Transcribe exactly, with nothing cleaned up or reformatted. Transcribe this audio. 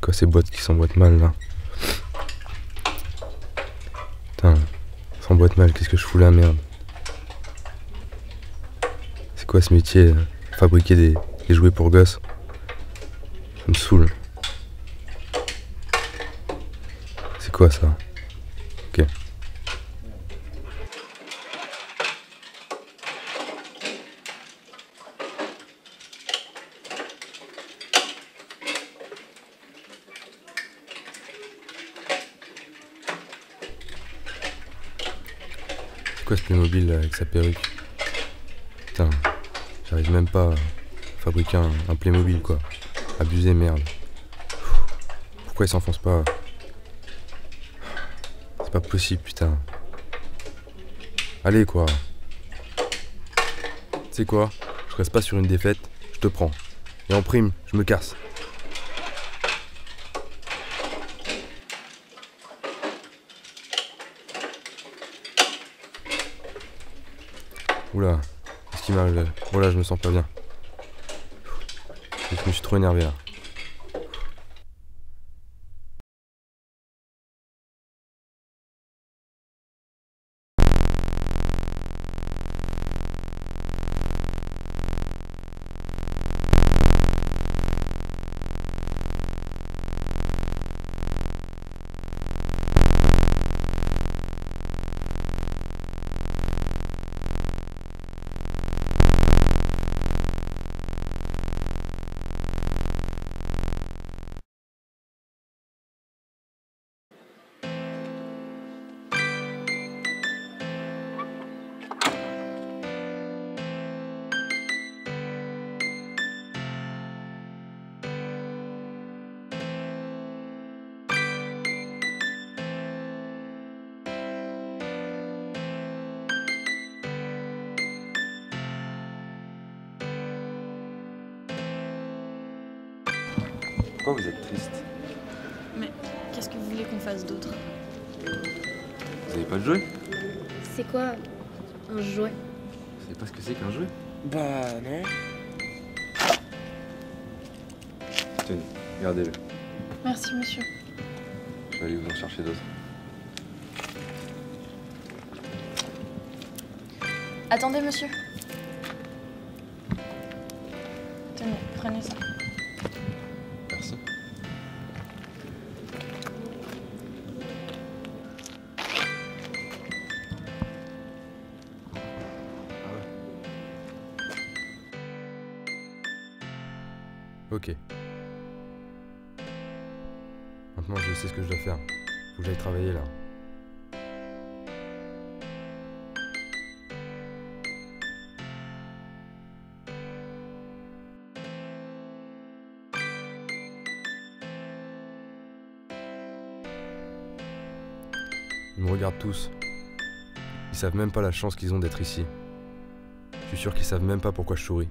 C'est quoi ces boîtes qui s'emboîtent mal là? Putain, s'emboîte mal, qu'est-ce que je fous là, merde? C'est quoi ce métier, fabriquer des, des jouets pour gosses? Ça me saoule. C'est quoi ça? Ok. C'est quoi ce Playmobil avec sa perruque? Putain, j'arrive même pas à fabriquer un, un Playmobil quoi. Abusé, merde. Pourquoi il s'enfonce pas? C'est pas possible, putain. Allez quoi. Tu sais quoi? Je reste pas sur une défaite, je te prends. Et en prime, je me casse. Oula, qu'est-ce qui m'arrive là? Oh là, je me sens pas bien. Je me suis trop énervé là. Pourquoi vous êtes triste? Mais qu'est-ce que vous voulez qu'on fasse d'autre? Vous avez pas de jouet? C'est quoi un jouet? Vous savez pas ce que c'est qu'un jouet? Bah non. Tenez, regardez-le. Merci monsieur. Je vais aller vous en chercher d'autres. Attendez monsieur. Tenez, prenez ça. Ok. Maintenant je sais ce que je dois faire. Faut que j'aille travailler là. Ils me regardent tous. Ils savent même pas la chance qu'ils ont d'être ici. Je suis sûr qu'ils savent même pas pourquoi je souris.